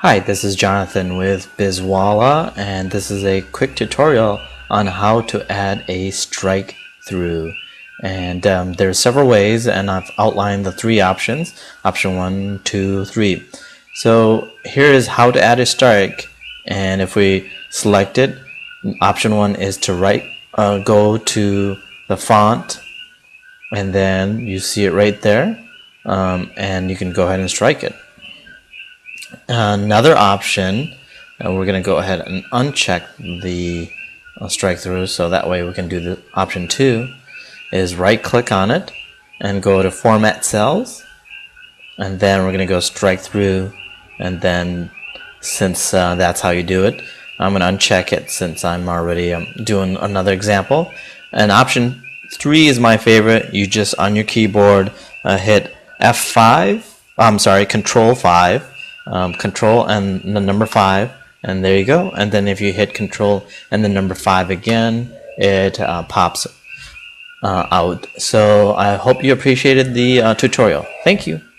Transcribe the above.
Hi, this is Jonathan with Bizwalla, and this is a quick tutorial on how to add a strike through. And there are several ways, and I've outlined the three options: option 1, 2, 3. So here is how to add a strike. And if we select it, option 1 is to go to the font, and then you see it right there, and you can go ahead and strike it. Another option, we're going to go ahead and uncheck the strike through, so that way we can do the option 2, is right click on it and go to format cells, and then we're going to go strike through. And then since that's how you do it, I'm going to uncheck it since I'm already doing another example. And option 3 is my favorite. You just on your keyboard hit Control 5. Control and the number 5, and there you go. And then if you hit Control and the number 5 again, it pops out. So I hope you appreciated the tutorial. Thank you.